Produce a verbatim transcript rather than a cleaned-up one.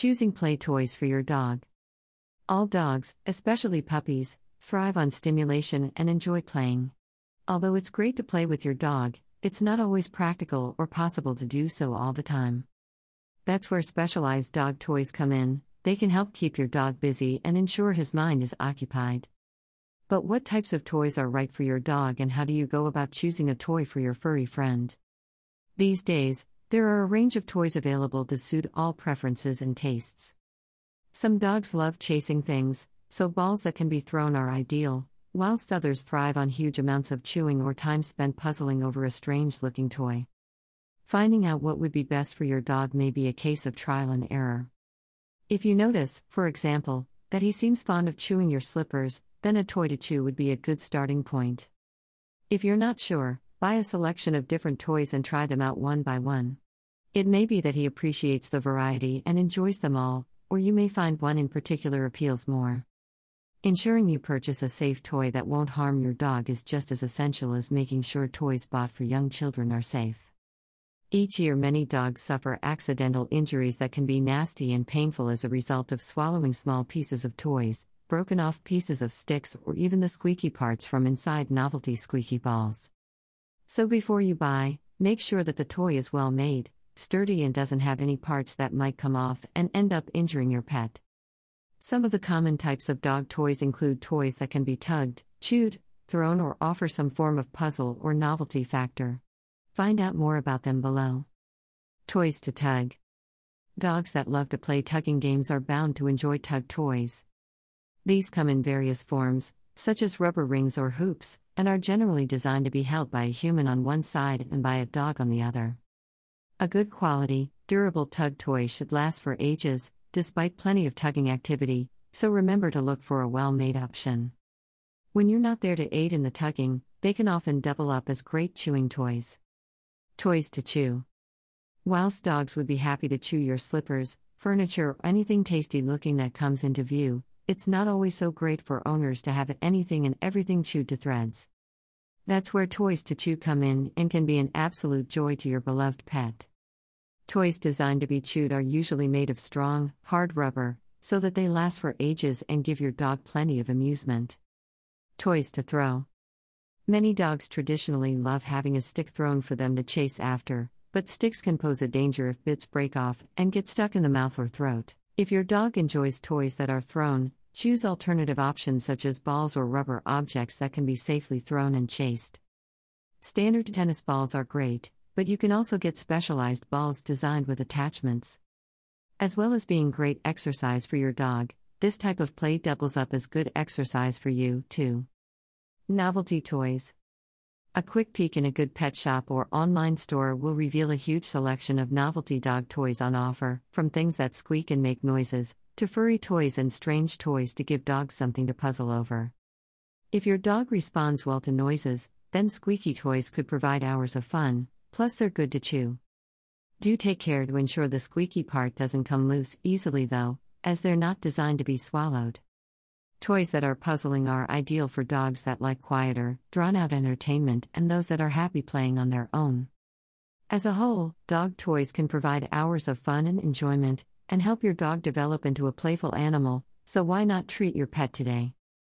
Choosing play toys for your dog. All dogs, especially puppies, thrive on stimulation and enjoy playing. Although it's great to play with your dog, it's not always practical or possible to do so all the time. That's where specialized dog toys come in. They can help keep your dog busy and ensure his mind is occupied. But what types of toys are right for your dog, and how do you go about choosing a toy for your furry friend? These days, there are a range of toys available to suit all preferences and tastes. Some dogs love chasing things, so balls that can be thrown are ideal, whilst others thrive on huge amounts of chewing or time spent puzzling over a strange-looking toy. Finding out what would be best for your dog may be a case of trial and error. If you notice, for example, that he seems fond of chewing your slippers, then a toy to chew would be a good starting point. If you're not sure, buy a selection of different toys and try them out one by one. It may be that he appreciates the variety and enjoys them all, or you may find one in particular appeals more. Ensuring you purchase a safe toy that won't harm your dog is just as essential as making sure toys bought for young children are safe. Each year, many dogs suffer accidental injuries that can be nasty and painful as a result of swallowing small pieces of toys, broken off pieces of sticks, or even the squeaky parts from inside novelty squeaky balls. So before you buy, make sure that the toy is well made, sturdy, and doesn't have any parts that might come off and end up injuring your pet. Some of the common types of dog toys include toys that can be tugged, chewed, thrown, or offer some form of puzzle or novelty factor. Find out more about them below. Toys to tug. Dogs that love to play tugging games are bound to enjoy tug toys. These come in various forms, such as rubber rings or hoops, and are generally designed to be held by a human on one side and by a dog on the other. A good quality, durable tug toy should last for ages, despite plenty of tugging activity, so remember to look for a well-made option. When you're not there to aid in the tugging, they can often double up as great chewing toys. Toys to chew. Whilst dogs would be happy to chew your slippers, furniture, or anything tasty-looking that comes into view, it's not always so great for owners to have anything and everything chewed to shreds. That's where toys to chew come in and can be an absolute joy to your beloved pet. Toys designed to be chewed are usually made of strong, hard rubber, so that they last for ages and give your dog plenty of amusement. Toys to throw. Many dogs traditionally love having a stick thrown for them to chase after, but sticks can pose a danger if bits break off and get stuck in the mouth or throat. If your dog enjoys toys that are thrown, choose alternative options such as balls or rubber objects that can be safely thrown and chased. Standard tennis balls are great, but you can also get specialized balls designed with attachments. As well as being great exercise for your dog, this type of play doubles up as good exercise for you, too. Novelty toys. A quick peek in a good pet shop or online store will reveal a huge selection of novelty dog toys on offer, from things that squeak and make noises, to furry toys and strange toys to give dogs something to puzzle over. If your dog responds well to noises, then squeaky toys could provide hours of fun. Plus, they're good to chew. Do take care to ensure the squeaky part doesn't come loose easily though, as they're not designed to be swallowed. Toys that are puzzling are ideal for dogs that like quieter, drawn-out entertainment and those that are happy playing on their own. As a whole, dog toys can provide hours of fun and enjoyment, and help your dog develop into a playful animal, so why not treat your pet today?